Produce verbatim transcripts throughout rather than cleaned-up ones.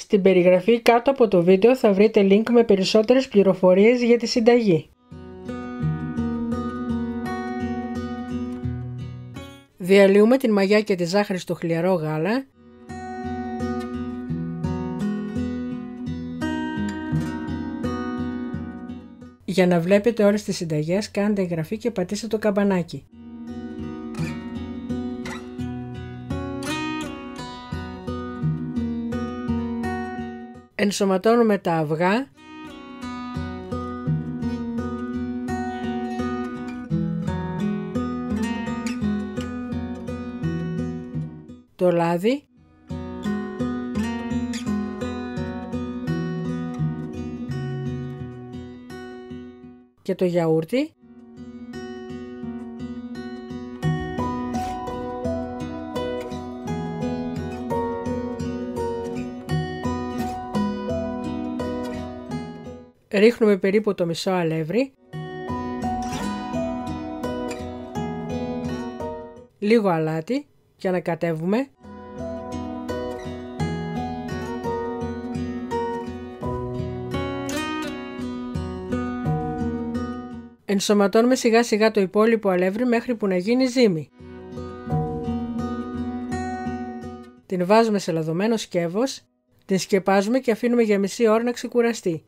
Στην περιγραφή κάτω από το βίντεο θα βρείτε link με περισσότερες πληροφορίες για τη συνταγή. Διαλύουμε την μαγιά και τη ζάχαρη στο χλιαρό γάλα. Για να βλέπετε όλες τις συνταγές, κάντε εγγραφή και πατήστε το καμπανάκι. Ενσωματώνουμε τα αυγά. Το λάδι. Και το γιαούρτι. Ρίχνουμε περίπου το μισό αλεύρι, λίγο αλάτι και ανακατεύουμε. Ενσωματώνουμε σιγά σιγά το υπόλοιπο αλεύρι μέχρι που να γίνει ζύμη. Την βάζουμε σε λαδωμένο σκεύος, την σκεπάζουμε και αφήνουμε για μισή ώρα να ξεκουραστεί.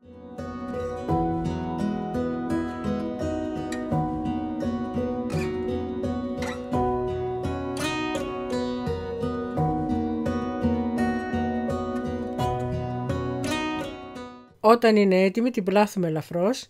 Όταν είναι έτοιμη την πλάθουμε ελαφρώς.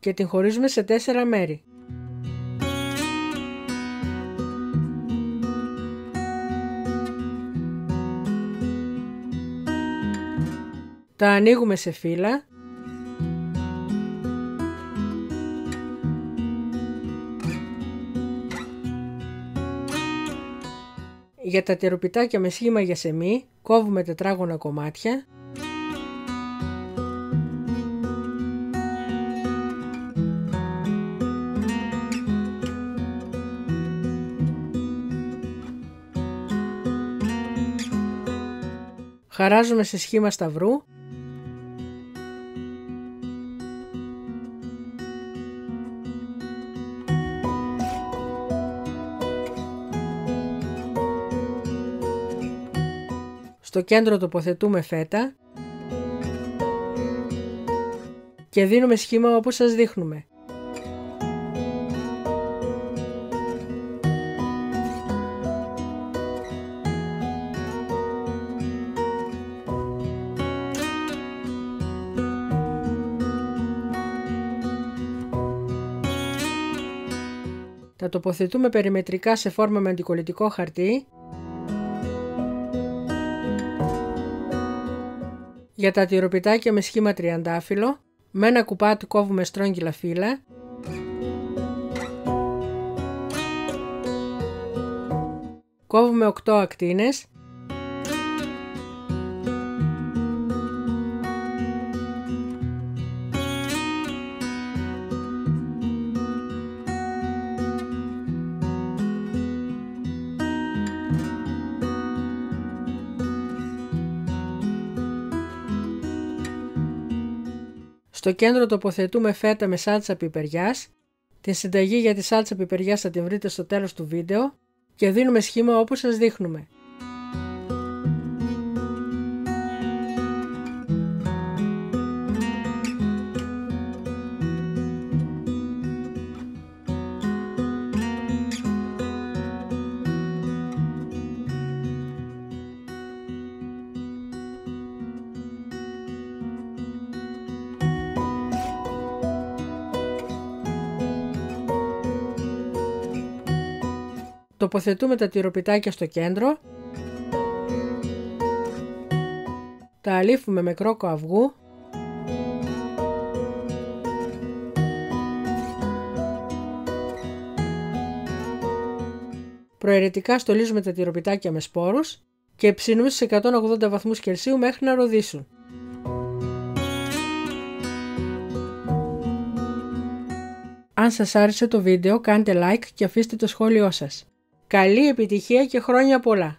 Και την χωρίζουμε σε τέσσερα μέρη. Τα ανοίγουμε σε φύλλα. Για τα τυροπιτάκια με σχήμα γιασεμί κόβουμε τετράγωνα κομμάτια. Χαράζουμε σε σχήμα σταυρού. Στο κέντρο τοποθετούμε φέτα και δίνουμε σχήμα όπως σας δείχνουμε. Τα τοποθετούμε περιμετρικά σε φόρμα με αντικολλητικό χαρτί. Για τα τυροπιτάκια με σχήμα τριαντάφυλλο, με ένα κουπάτι κόβουμε στρόγγυλα φύλλα. Κόβουμε οκτώ ακτίνες. Στο κέντρο τοποθετούμε φέτα με σάλτσα πιπεριάς. Την συνταγή για τη σάλτσα πιπεριάς θα την βρείτε στο τέλος του βίντεο και δίνουμε σχήμα όπως σας δείχνουμε. Τοποθετούμε τα τυροπιτάκια στο κέντρο, τα αλείφουμε με κρόκο αυγού, προαιρετικά στολίζουμε τα τυροπιτάκια με σπόρους και ψήνουμε στους εκατόν ογδόντα βαθμούς Κελσίου μέχρι να ροδίσουν. Αν σας άρεσε το βίντεο, κάντε like και αφήστε το σχόλιο σας. Καλή επιτυχία και χρόνια πολλά!